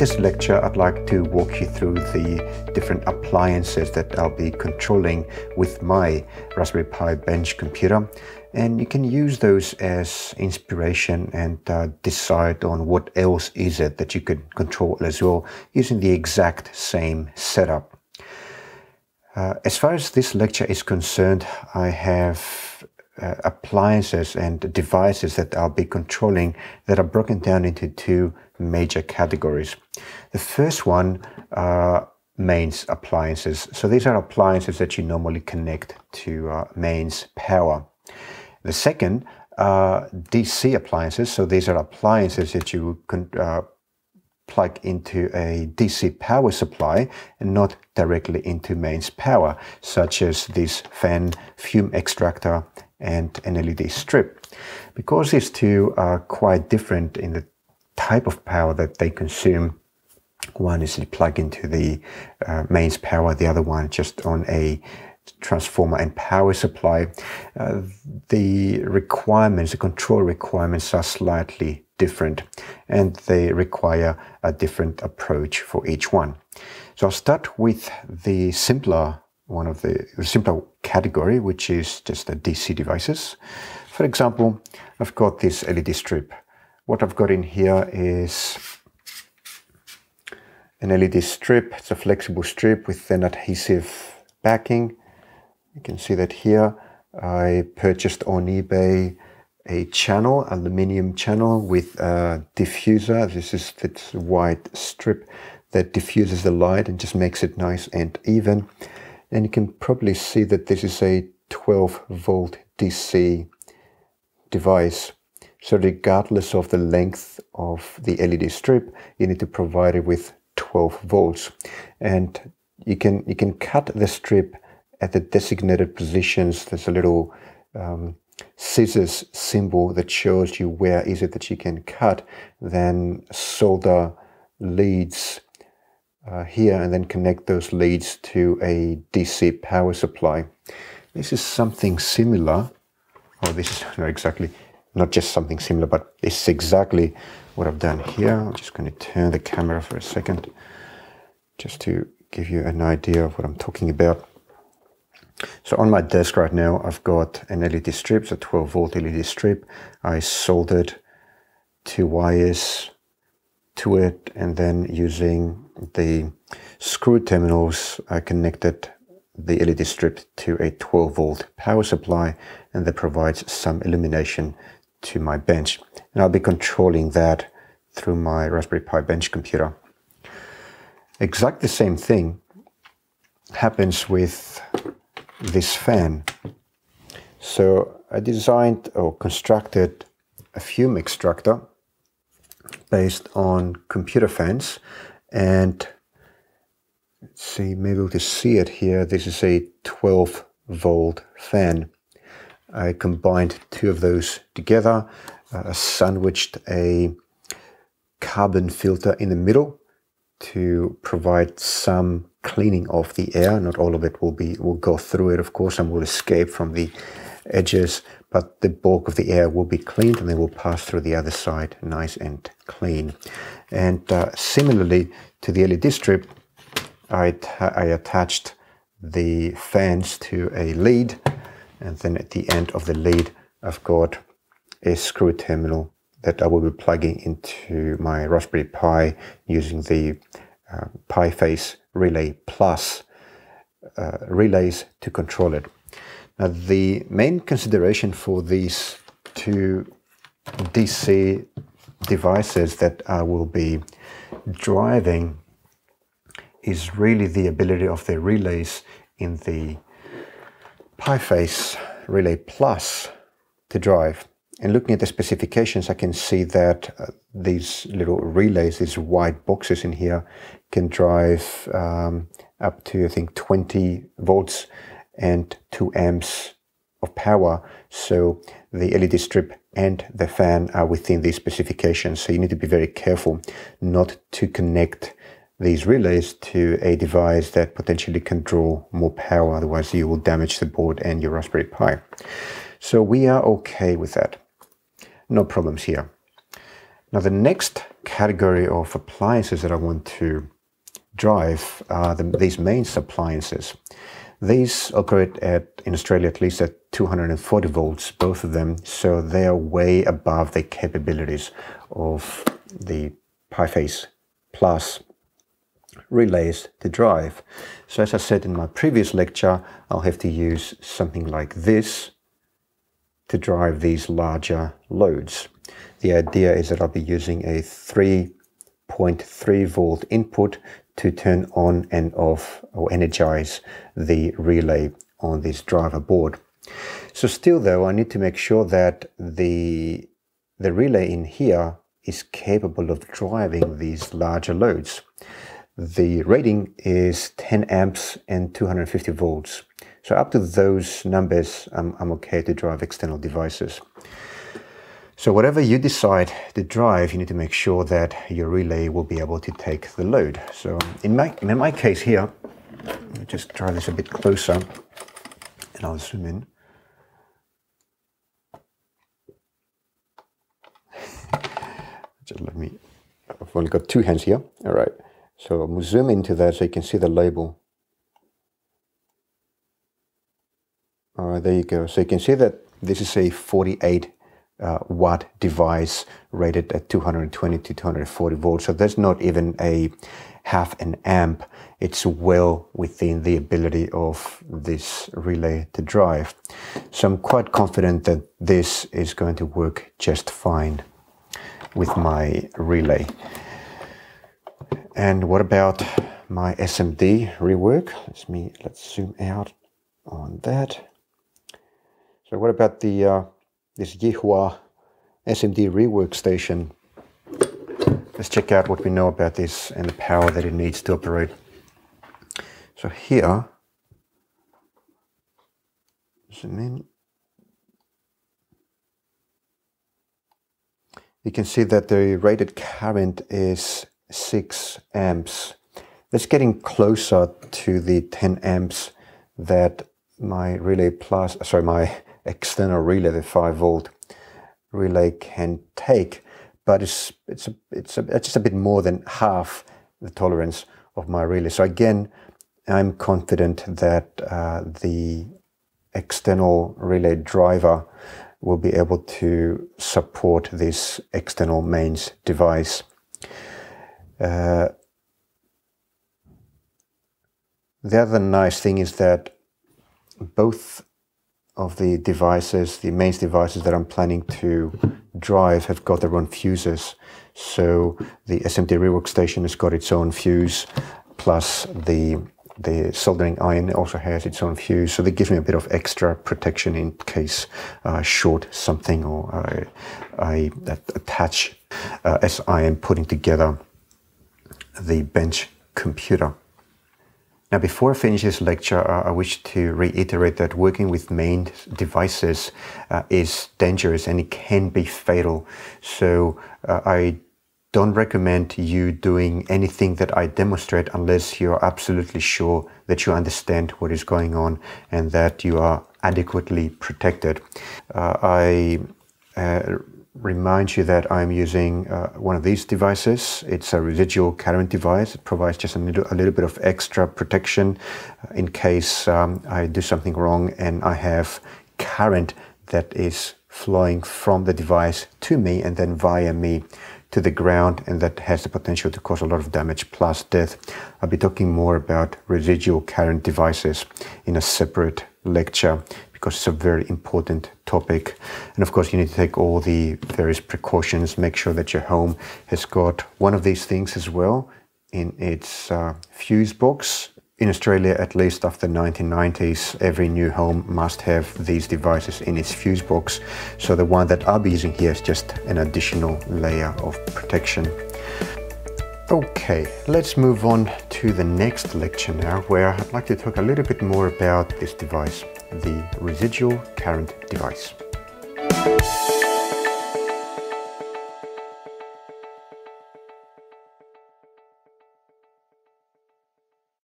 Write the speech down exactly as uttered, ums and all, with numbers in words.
this lecture, I'd like to walk you through the different appliances that I'll be controlling with my Raspberry Pi bench computer. And you can use those as inspiration and uh, decide on what else is it that you could control as well using the exact same setup. Uh, as far as this lecture is concerned, I have uh, appliances and devices that I'll be controlling that are broken down into two major categories. The first one are uh, mains appliances. So these are appliances that you normally connect to uh, mains power. The second are D C appliances. So these are appliances that you can uh, plug into a D C power supply and not directly into mains power, such as this fan, fume extractor, and an L E D strip. Because these two are quite different in the type of power that they consume, one is you plug into the uh, mains power, the other one just on a transformer and power supply. Uh, the requirements, the control requirements are slightly different and they require a different approach for each one. So I'll start with the simpler one of the simpler category, which is just the D C devices. For example, I've got this L E D strip. What I've got in here is an L E D strip. It's a flexible strip with an adhesive backing. You can see that here. I purchased on eBay a channel, aluminium channel with a diffuser. This is this white strip that diffuses the light and just makes it nice and even. And you can probably see that this is a twelve volt D C device. So regardless of the length of the L E D strip, you need to provide it with twelve volts. And you can, you can cut the strip at the designated positions. There's a little um, scissors symbol that shows you where is it that you can cut, then solder leads uh, here and then connect those leads to a D C power supply. This is something similar, or this is not exactly, not just something similar, but it's exactly what I've done here. I'm just going to turn the camera for a second just to give you an idea of what I'm talking about. So on my desk right now, I've got an L E D strip, it's a twelve volt L E D strip. I soldered two wires to it, and then using the screw terminals, I connected the L E D strip to a twelve volt power supply, and that provides some illumination to my bench. And I'll be controlling that through my Raspberry Pi bench computer. Exactly the same thing happens with this fan. So I designed or constructed a fume extractor based on computer fans, and let's see, maybe we'll just see it here. This is a twelve volt fan. I combined two of those together. I sandwiched a carbon filter in the middle to provide some cleaning off the air. Not all of it will be will go through it, of course, and will escape from the edges, but the bulk of the air will be cleaned and then will pass through the other side nice and clean. And uh, similarly to the L E D strip, I, I attached the fans to a lead, and then at the end of the lead I've got a screw terminal that I will be plugging into my Raspberry Pi using the uh, PiFace Relay Plus uh, relays to control it. Now, the main consideration for these two D C devices that I will be driving is really the ability of the relays in the PiFace Relay Plus to drive. And looking at the specifications, I can see that uh, these little relays, these white boxes in here, can drive um, up to, I think, twenty volts and two amps of power. So the L E D strip and the fan are within these specifications. So you need to be very careful not to connect these relays to a device that potentially can draw more power. Otherwise, you will damage the board and your Raspberry Pi. So we are okay with that. No problems here. Now the next category of appliances that I want to drive are the, these mains appliances. These operate at, in Australia at least, at two hundred forty volts, both of them, so they are way above the capabilities of the PiFace Plus relays to drive. So as I said in my previous lecture, I'll have to use something like this to drive these larger loads. The idea is that I'll be using a three point three volt input to turn on and off or energize the relay on this driver board. So still though, I need to make sure that the, the relay in here is capable of driving these larger loads. The rating is ten amps and two hundred fifty volts. So up to those numbers, I'm, I'm okay to drive external devices. So whatever you decide to drive, you need to make sure that your relay will be able to take the load. So in my, in my case here, I'll just drive this a bit closer and I'll zoom in. Just let me, I've only got two hands here. All right, so I'll zoom into that so you can see the label. All right, there you go. So you can see that this is a forty-eight Uh, watt device rated at two hundred twenty to two hundred forty volts, so that's not even a half an amp. It's well within the ability of this relay to drive, so I'm quite confident that this is going to work just fine with my relay. And what about my S M D rework? Let's me let's zoom out on that. So what about the uh, this Yihua S M D rework station? Let's check out what we know about this and the power that it needs to operate. So here, zoom in. You can see that the rated current is six amps. That's getting closer to the ten amps that my relay plus, sorry, my external relay, the five volt relay, can take, but it's it's a, it's, a, it's just a bit more than half the tolerance of my relay. So again, I'm confident that uh, the external relay driver will be able to support this external mains device. Uh, the other nice thing is that both of the devices, the mains devices that I'm planning to drive, have got their own fuses. So the S M D rework station has got its own fuse, plus the, the soldering iron also has its own fuse. So that gives me a bit of extra protection in case I uh, short something or I, I attach uh, as I am putting together the bench computer. Now, before I finish this lecture, uh, I wish to reiterate that working with main devices uh, is dangerous and it can be fatal. So uh, I don't recommend you doing anything that I demonstrate unless you're absolutely sure that you understand what is going on and that you are adequately protected. Uh, I uh, remind you that I'm using uh, one of these devices. It's a residual current device. It provides just a little, a little bit of extra protection in case um, I do something wrong and I have current that is flowing from the device to me and then via me to the ground, and that has the potential to cause a lot of damage plus death. I'll be talking more about residual current devices in a separate lecture, because it's a very important topic. And of course, you need to take all the various precautions. Make sure that your home has got one of these things as well in its uh, fuse box. In Australia, at least after the nineteen nineties, every new home must have these devices in its fuse box. So the one that I'll be using here is just an additional layer of protection. Okay, let's move on to the next lecture now, where I'd like to talk a little bit more about this device, the residual current device.